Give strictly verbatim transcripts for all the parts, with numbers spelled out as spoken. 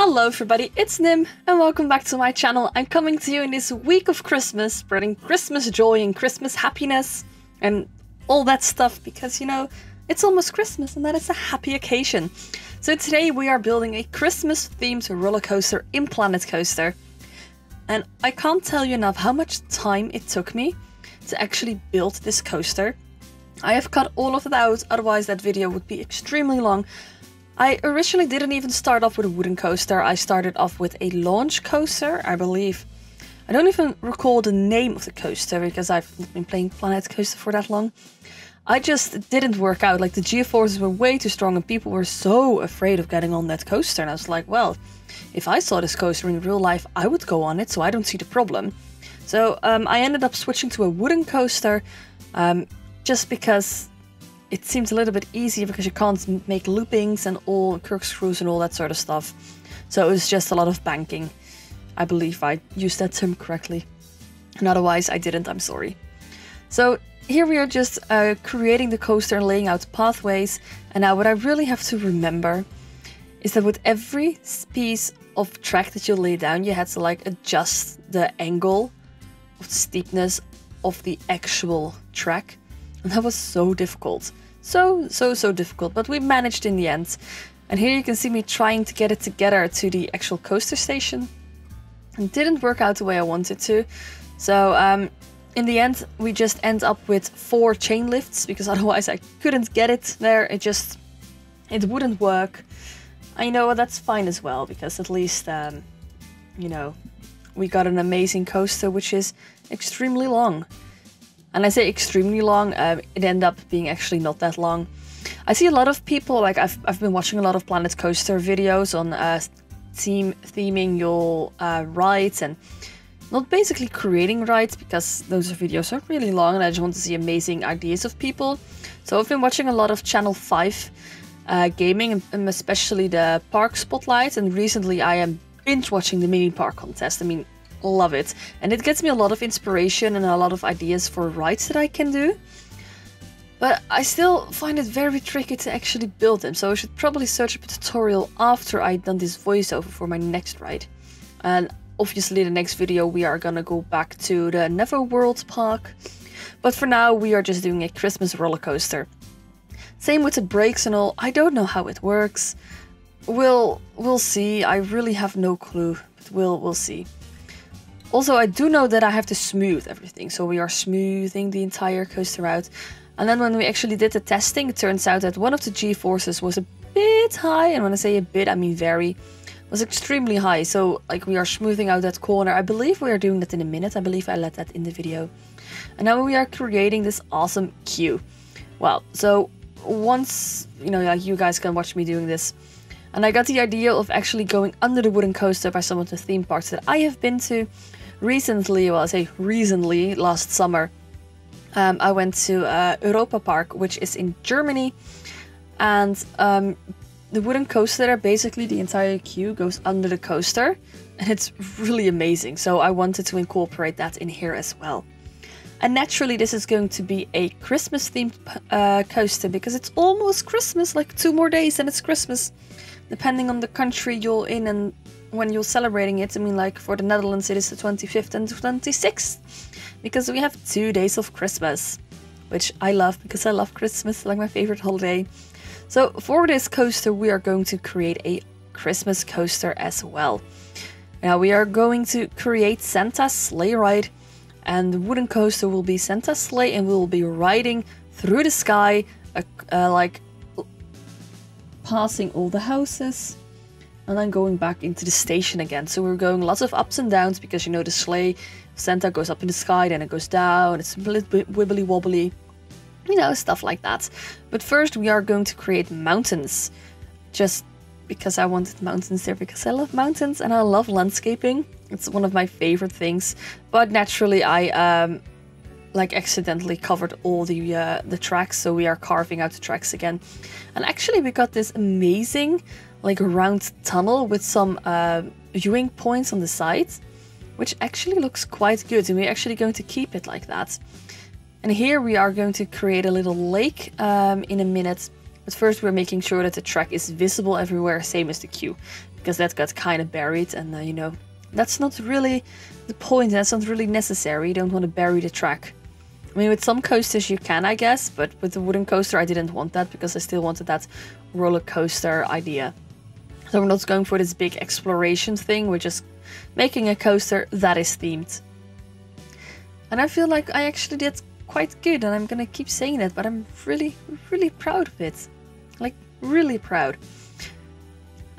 Hello everybody, it's Nim and welcome back to my channel. I'm coming to you in this week of Christmas, spreading Christmas joy and Christmas happiness and all that stuff because, you know, it's almost Christmas and that is a happy occasion. So today we are building a Christmas themed roller coaster in Planet Coaster. And I can't tell you enough how much time it took me to actually build this coaster. I have cut all of that out, otherwise that video would be extremely long. I originally didn't even start off with a wooden coaster. I started off with a launch coaster, I believe. I don't even recall the name of the coaster because I've not been playing Planet Coaster for that long. I just didn't work out, like the g-forces were way too strong and people were so afraid of getting on that coaster. And I was like, well, if I saw this coaster in real life, I would go on it, so I don't see the problem. So um, I ended up switching to a wooden coaster um, just because it seems a little bit easier because you can't make loopings and all corkscrews and all that sort of stuff. So it was just a lot of banking. I believe I used that term correctly. And otherwise I didn't, I'm sorry. So here we are just uh, creating the coaster and laying out pathways. And now what I really have to remember is that with every piece of track that you lay down, you had to like adjust the angle of the steepness of the actual track. And that was so difficult. So, so, so difficult, but we managed in the end. And here you can see me trying to get it together to the actual coaster station. It didn't work out the way I wanted to. So um, in the end, we just end up with four chain lifts because otherwise I couldn't get it there. It just, it wouldn't work. I know that's fine as well because at least, um, you know, we got an amazing coaster, which is extremely long. And I say extremely long, um, it ended up being actually not that long. I see a lot of people, like I've, I've been watching a lot of Planet Coaster videos on uh, theme, theming your uh, rides and not basically creating rides because those videos are really long and I just want to see amazing ideas of people. So I've been watching a lot of Channel five uh, gaming and especially the park spotlights, and recently I am binge watching the mini park contest. I mean, love it, and it gets me a lot of inspiration and a lot of ideas for rides that I can do, but I still find it very tricky to actually build them, so I should probably search up a tutorial after I've done this voiceover for my next ride. And obviously the next video we are gonna go back to the Neverworld Park, but for now we are just doing a Christmas roller coaster. Same with the brakes and all, I don't know how it works. We'll, we'll see, I really have no clue, but we'll, we'll see. Also, I do know that I have to smooth everything, so we are smoothing the entire coaster out. And then when we actually did the testing, it turns out that one of the g-forces was a bit high, and when I say a bit, I mean very, was extremely high. So, like, we are smoothing out that corner. I believe we are doing that in a minute. I believe I let that in the video. And now we are creating this awesome queue. Well, so once, you know, like, you guys can watch me doing this. And I got the idea of actually going under the wooden coaster by some of the theme parks that I have been to. Recently, well, I say recently, last summer, um, I went to uh, Europa Park, which is in Germany. And um, the wooden coaster there, basically the entire queue goes under the coaster. And it's really amazing. So I wanted to incorporate that in here as well. And naturally, this is going to be a Christmas-themed uh, coaster because it's almost Christmas, like two more days and it's Christmas. Depending on the country you're in and when you're celebrating it. I mean, like for the Netherlands, it is the twenty-fifth and the twenty-sixth because we have two days of Christmas, which I love because I love Christmas, like my favorite holiday. So for this coaster, we are going to create a Christmas coaster as well. Now we are going to create Santa's sleigh ride, and the wooden coaster will be Santa's sleigh, and we will be riding through the sky, uh, uh, like passing all the houses and then going back into the station again. So we're going lots of ups and downs because, you know, the sleigh Santa goes up in the sky, then it goes down, it's a little bit wibbly wobbly, you know, stuff like that. But first we are going to create mountains, just because I wanted mountains there because I love mountains and I love landscaping. It's one of my favorite things, but naturally I um like accidentally covered all the uh, the tracks, so we are carving out the tracks again. And actually we got this amazing like round tunnel with some uh, viewing points on the side, which actually looks quite good, and we're actually going to keep it like that. And here we are going to create a little lake um, in a minute, but first we're making sure that the track is visible everywhere, same as the queue. because that got kind of buried, and uh, you know, that's not really the point, that's not really necessary. You don't want to bury the track. I mean, with some coasters you can, I guess, but with the wooden coaster I didn't want that, because I still wanted that roller coaster idea. So we're not going for this big exploration thing, we're just making a coaster that is themed. And I feel like I actually did quite good, and I'm gonna keep saying that, but I'm really, really proud of it. Like, really proud.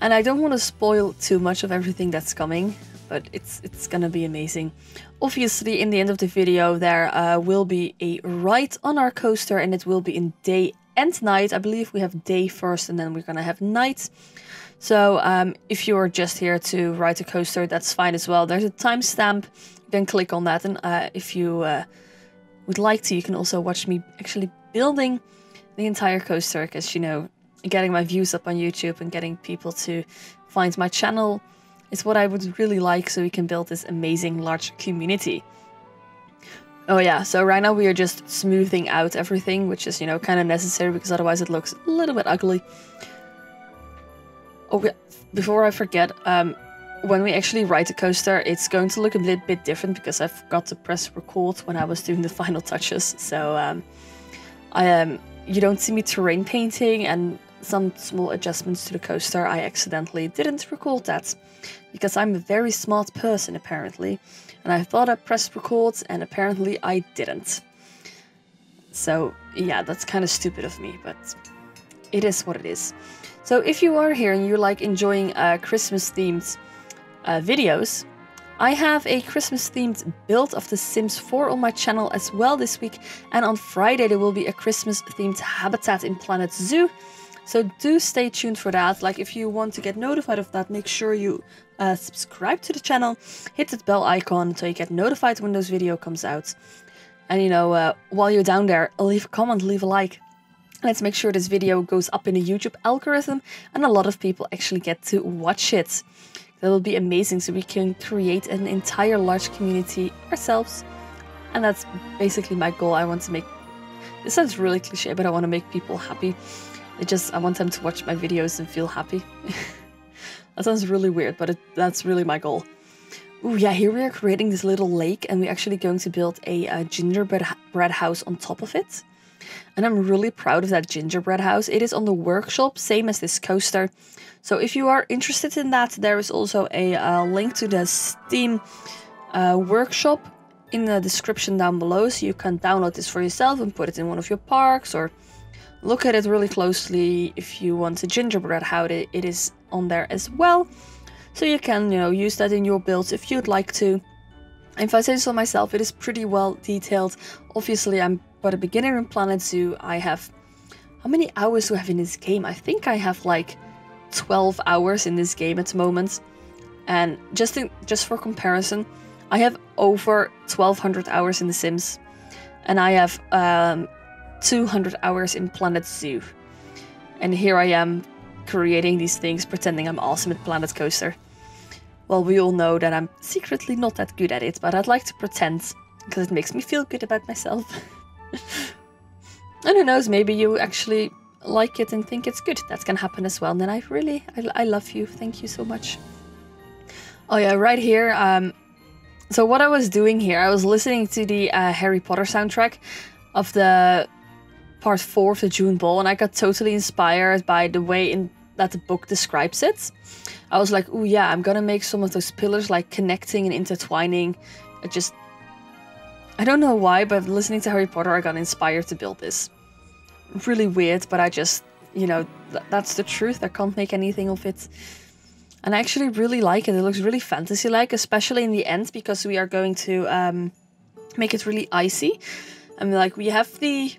And I don't want to spoil too much of everything that's coming, but it's it's gonna be amazing. Obviously, in the end of the video, there uh, will be a ride on our coaster, and it will be in day and night. I believe we have day first, and then we're gonna have night. So um, if you are just here to ride the coaster, that's fine as well. There's a timestamp, then click on that. And uh, if you uh, would like to, you can also watch me actually building the entire coaster, because, you know, getting my views up on YouTube and getting people to find my channel is what I would really like, so we can build this amazing large community. Oh yeah, so right now we are just smoothing out everything, which is, you know, kind of necessary, because otherwise it looks a little bit ugly. Oh, before I forget, um, when we actually ride the coaster, it's going to look a little bit different, because I forgot to press record when I was doing the final touches. So um, I, um, you don't see me terrain painting and some small adjustments to the coaster. I accidentally didn't record that, because I'm a very smart person apparently, and I thought I pressed record, and apparently I didn't. So yeah, that's kind of stupid of me, but it is what it is. So if you are here and you're like enjoying uh, Christmas themed uh, videos, I have a Christmas themed build of The Sims four on my channel as well this week, and on Friday there will be a Christmas themed habitat in Planet Zoo, so do stay tuned for that. Like, if you want to get notified of that, make sure you uh, subscribe to the channel, hit that bell icon so you get notified when those video comes out. And you know, uh, while you're down there, leave a comment, leave a like. Let's make sure this video goes up in the YouTube algorithm and a lot of people actually get to watch it. That will be amazing, so we can create an entire large community ourselves. And that's basically my goal. I want to make... This sounds really cliche, but I want to make people happy. It just, I want them to watch my videos and feel happy. That sounds really weird, but it, that's really my goal. Ooh, yeah, here we are creating this little lake, and we're actually going to build a, a gingerbread bread house on top of it. And I'm really proud of that gingerbread house. It is on the workshop, same as this coaster. So if you are interested in that, there is also a uh, link to the Steam uh, workshop in the description down below. So you can download this for yourself and put it in one of your parks, or look at it really closely if you want a gingerbread house. It is on there as well. So you can, you know, use that in your builds if you'd like to. If I say so myself, it is pretty well detailed. Obviously, I'm but a beginner in Planet Zoo. I have... How many hours do I have in this game? I think I have like twelve hours in this game at the moment. And just in, just for comparison, I have over twelve hundred hours in The Sims. And I have um, two hundred hours in Planet Zoo. And here I am creating these things, pretending I'm awesome at Planet Coaster. Well, we all know that I'm secretly not that good at it, but I'd like to pretend, because it makes me feel good about myself. And who knows, maybe you actually like it and think it's good. That can happen as well. And then I really, I, I love you. Thank you so much. Oh yeah, right here. Um, so what I was doing here, I was listening to the uh, Harry Potter soundtrack of the part four of the Yule Ball. And I got totally inspired by the way in that the book describes it. I was like, oh yeah, I'm going to make some of those pillars like connecting and intertwining. It just... I don't know why, but listening to Harry Potter, I got inspired to build this. Really weird, but I just, you know, th that's the truth. I can't make anything of it. And I actually really like it. It looks really fantasy-like, especially in the end, because we are going to um, make it really icy. And like, we have the...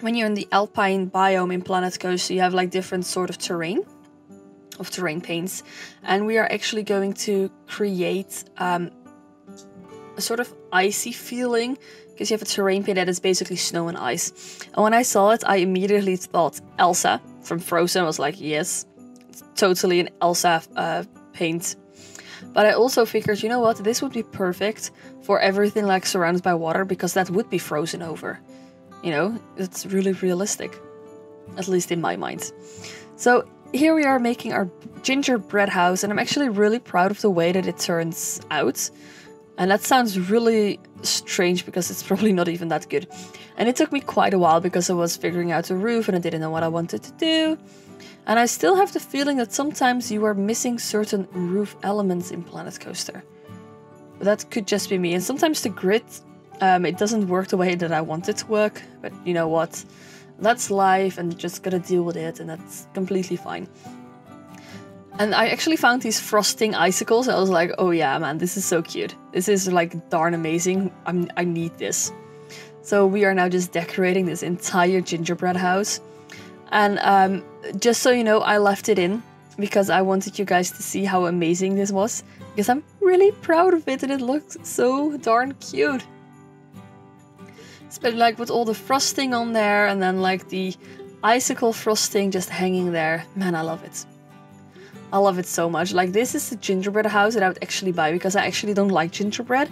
When you're in the alpine biome in Planet Coaster, you have like different sort of terrain, of terrain paints. And we are actually going to create... Um, a sort of icy feeling, because you have a terrain paint that is basically snow and ice. And when I saw it, I immediately thought Elsa from Frozen. I was like, yes, it's totally an Elsa uh, paint. But I also figured, you know what, this would be perfect for everything like surrounded by water, because that would be frozen over. You know, it's really realistic, at least in my mind. So Here we are making our gingerbread house, and I'm actually really proud of the way that it turns out. And that sounds really strange because it's probably not even that good. And it took me quite a while because I was figuring out the roof and I didn't know what I wanted to do. And I still have the feeling that sometimes you are missing certain roof elements in Planet Coaster. But that could just be me. And sometimes the grid, um, it doesn't work the way that I want it to work. But you know what? That's life and you just gotta deal with it, and that's completely fine. And I actually found these frosting icicles. I was like, oh yeah, man, this is so cute. This is like darn amazing. I'm, I need this. So we are now just decorating this entire gingerbread house. And um, just so you know, I left it in because I wanted you guys to see how amazing this was. Because I'm really proud of it and it looks so darn cute. Especially like with all the frosting on there and then like the icicle frosting just hanging there. Man, I love it. I love it so much. Like, this is the gingerbread house that I would actually buy because I actually don't like gingerbread.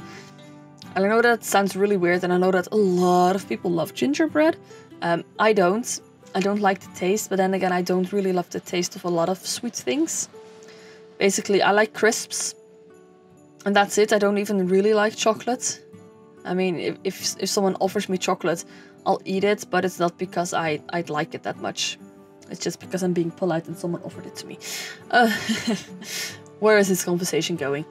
And I know that sounds really weird, and I know that a lot of people love gingerbread. Um, I don't. I don't like the taste, but then again, I don't really love the taste of a lot of sweet things. Basically, I like crisps. And that's it. I don't even really like chocolate. I mean, if, if, if someone offers me chocolate, I'll eat it, but it's not because I, I'd like it that much. It's just because I'm being polite and someone offered it to me. Uh, where is this conversation going?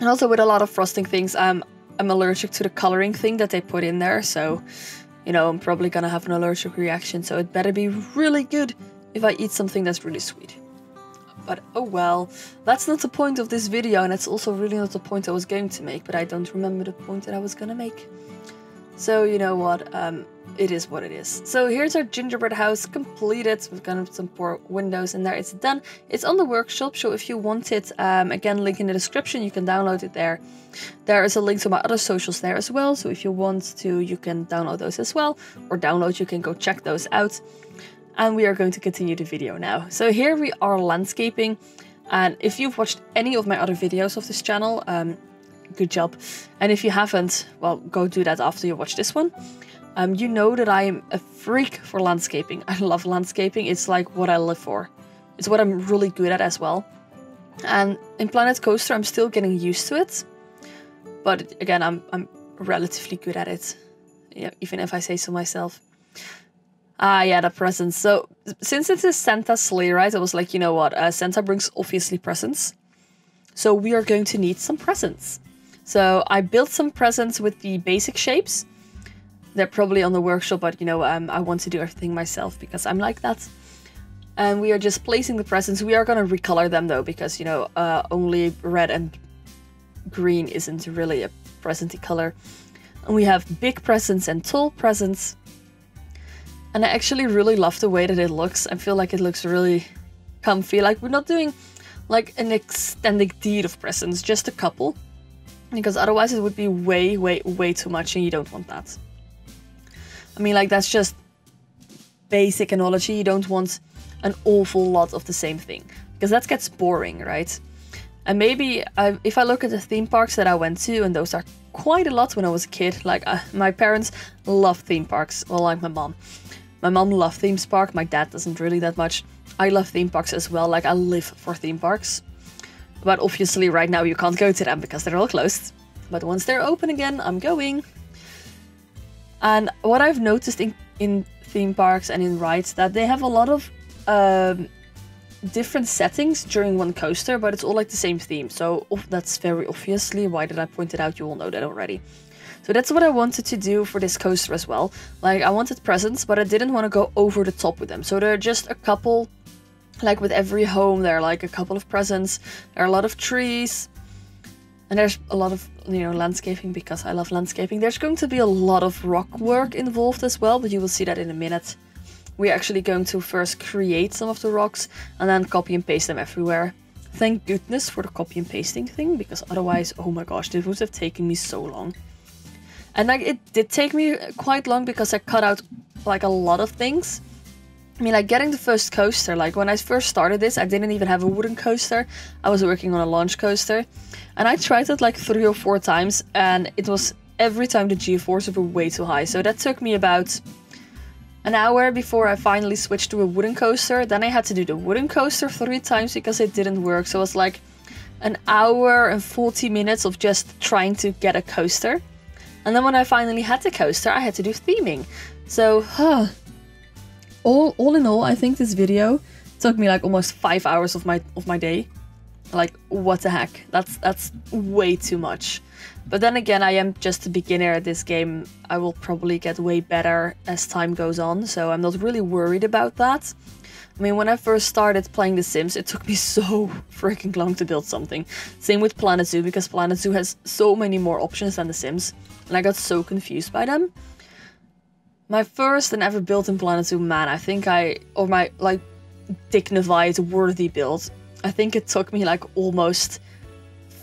And also with a lot of frosting things, um, I'm allergic to the coloring thing that they put in there. So, you know, I'm probably going to have an allergic reaction. So it better be really good if I eat something that's really sweet. But oh well, that's not the point of this video. And that's also really not the point I was going to make. But I don't remember the point that I was going to make. So you know what, um, it is what it is. So here's our gingerbread house completed. We've got some poor windows in there. It's done. It's on the workshop, so if you want it, um, again, link in the description, you can download it there. There is a link to my other socials there as well, so if you want to, you can download those as well. Or download, you can go check those out. And we are going to continue the video now. So here we are landscaping. And if you've watched any of my other videos of this channel, um, good job. And if you haven't, well, go do that after you watch this one. Um, you know that I am a freak for landscaping. I love landscaping. It's like what I live for. It's what I'm really good at as well. And in Planet Coaster, I'm still getting used to it. But again, I'm, I'm relatively good at it. Yeah, even if I say so myself. Ah, yeah, the presents. So since it's a Santa sleigh ride, I was like, you know what? Uh, Santa brings obviously presents. So we are going to need some presents. So I built some presents with the basic shapes. They're probably on the workshop, but you know, um, I want to do everything myself because I'm like that. And we are just placing the presents. We are going to recolor them though, because you know, uh, only red and green isn't really a presenty color. And we have big presents and tall presents. And I actually really love the way that it looks. I feel like it looks really comfy. Like, we're not doing like an extended deed of presents, just a couple. Because otherwise it would be way, way, way too much, and you don't want that. I mean, like, that's just basic analogy. You don't want an awful lot of the same thing. Because that gets boring, right? And maybe I, if I look at the theme parks that I went to, and those are quite a lot when I was a kid. Like, uh, my parents love theme parks. Well, like my mom. My mom loved theme parks. My dad doesn't really that much. I love theme parks as well. Like, I live for theme parks. But obviously right now you can't go to them because they're all closed. But once they're open again, I'm going. And what I've noticed in, in theme parks and in rides, that they have a lot of um, different settings during one coaster, but it's all like the same theme. So oh, that's very obviously, why did I point it out? You all know that already. So that's what I wanted to do for this coaster as well. Like, I wanted presents, but I didn't want to go over the top with them. So there are just a couple. Like with every home, there are like a couple of presents, there are a lot of trees, and there's a lot of, you know, landscaping, because I love landscaping. There's going to be a lot of rock work involved as well, but you will see that in a minute. We're actually going to first create some of the rocks and then copy and paste them everywhere. Thank goodness for the copy and pasting thing, because otherwise, oh my gosh, this would have taken me so long. And like, it did take me quite long because I cut out like a lot of things. I mean, like, getting the first coaster, like, when I first started this, I didn't even have a wooden coaster. I was working on a launch coaster. And I tried it, like, three or four times, and it was every time the G-forces were way too high. So that took me about an hour before I finally switched to a wooden coaster. Then I had to do the wooden coaster three times because it didn't work. So it was like an hour and forty minutes of just trying to get a coaster. And then when I finally had the coaster, I had to do theming. So, huh. All, all in all, I think this video took me like almost five hours of my of my day. Like, what the heck? That's that's way too much. But then again, I am just a beginner at this game. I will probably get way better as time goes on, so I'm not really worried about that. I mean, when I first started playing The Sims, it took me so freaking long to build something. Same with Planet Zoo, because Planet Zoo has so many more options than The Sims, and I got so confused by them. My first and ever build in Planet Zoo, man, I think I... or my, like, dignified, worthy build. I think it took me, like, almost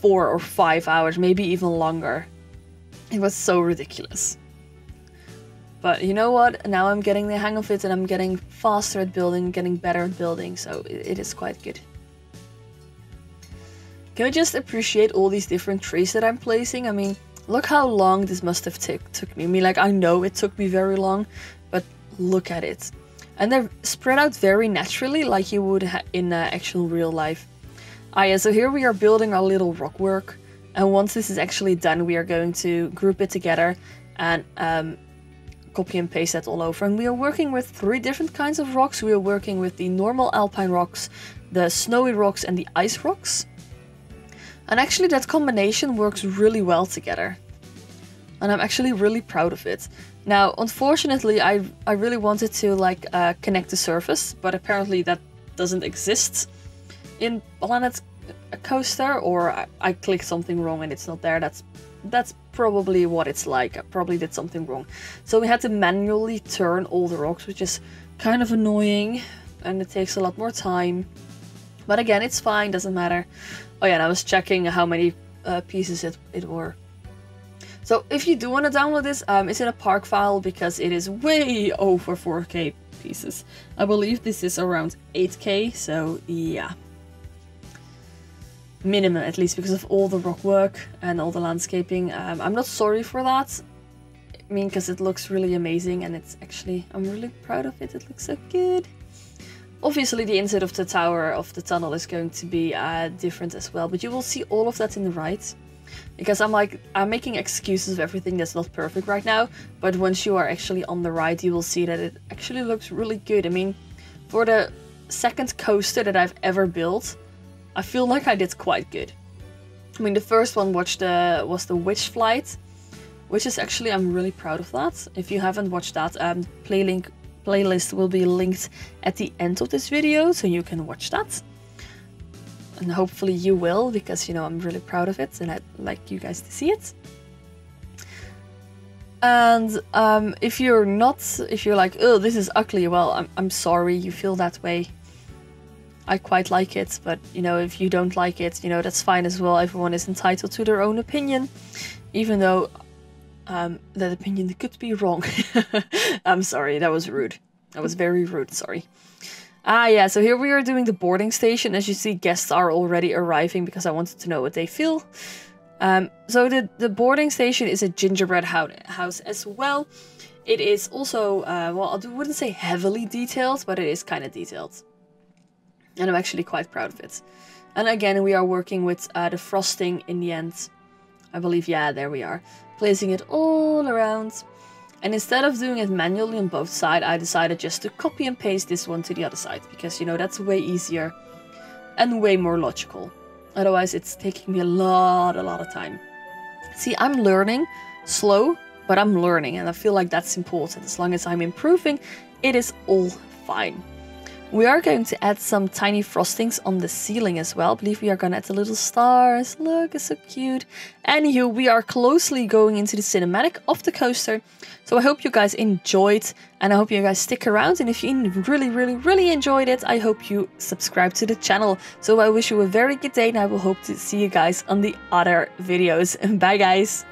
four or five hours, maybe even longer. It was so ridiculous. But you know what? Now I'm getting the hang of it and I'm getting faster at building, getting better at building, so it is quite good. Can we just appreciate all these different trees that I'm placing? I mean, look how long this must have took me. I mean, like, I know it took me very long, but look at it. And they're spread out very naturally, like you would ha in uh, actual real life. Ah yeah, so here we are building our little rock work. And once this is actually done, we are going to group it together and... Um, copy and paste that all over. And we are working with three different kinds of rocks. We are working with the normal alpine rocks, the snowy rocks, and the ice rocks. And actually that combination works really well together. And I'm actually really proud of it. Now, unfortunately, I, I really wanted to like uh, connect the surface, but apparently that doesn't exist in Planet Coaster, or I, I clicked something wrong and it's not there. That's that's probably what it's like. I probably did something wrong. So we had to manually turn all the rocks, which is kind of annoying and it takes a lot more time. But again, it's fine, doesn't matter. Oh yeah, and I was checking how many uh, pieces it, it were. So if you do want to download this, um, it's in a park file because it is way over four K pieces. I believe this is around eight K, so yeah. Minimum, at least, because of all the rock work and all the landscaping. Um, I'm not sorry for that. I mean, because it looks really amazing and it's actually... I'm really proud of it. It looks so good. Obviously, the inside of the tower of the tunnel is going to be uh, different as well. But you will see all of that in the right. Because I'm like... I'm making excuses of everything that's not perfect right now. But once you are actually on the right, you will see that it actually looks really good. I mean, for the second coaster that I've ever built... I feel like I did quite good. I mean, the first one watched the, was the Witch Flight, which is actually, I'm really proud of that. If you haven't watched that, um, play link, playlist will be linked at the end of this video, so you can watch that. And hopefully you will, because, you know, I'm really proud of it, and I'd like you guys to see it. And um, if you're not, if you're like, oh, this is ugly, well, I'm, I'm sorry you feel that way. I quite like it, but you know, if you don't like it, you know, that's fine as well. Everyone is entitled to their own opinion, even though um, that opinion could be wrong. I'm sorry, that was rude. That was very rude, sorry. Ah yeah, so here we are doing the boarding station. As you see, guests are already arriving because I wanted to know what they feel. Um, so the, the boarding station is a gingerbread house as well. It is also, uh, well, I wouldn't say heavily detailed, but it is kind of detailed. And I'm actually quite proud of it. And again, we are working with uh, the frosting in the end. I believe, yeah, there we are. Placing it all around. And instead of doing it manually on both sides, I decided just to copy and paste this one to the other side. Because, you know, that's way easier and way more logical. Otherwise, it's taking me a lot, a lot of time. See, I'm learning slow, but I'm learning. And I feel like that's important. As long as I'm improving, it is all fine. We are going to add some tiny frostings on the ceiling as well. I believe we are going to add the little stars. Look, it's so cute. Anywho, we are closely going into the cinematic of the coaster. So I hope you guys enjoyed and I hope you guys stick around. And if you really, really, really enjoyed it, I hope you subscribe to the channel. So I wish you a very good day and I will hope to see you guys on the other videos. Bye guys.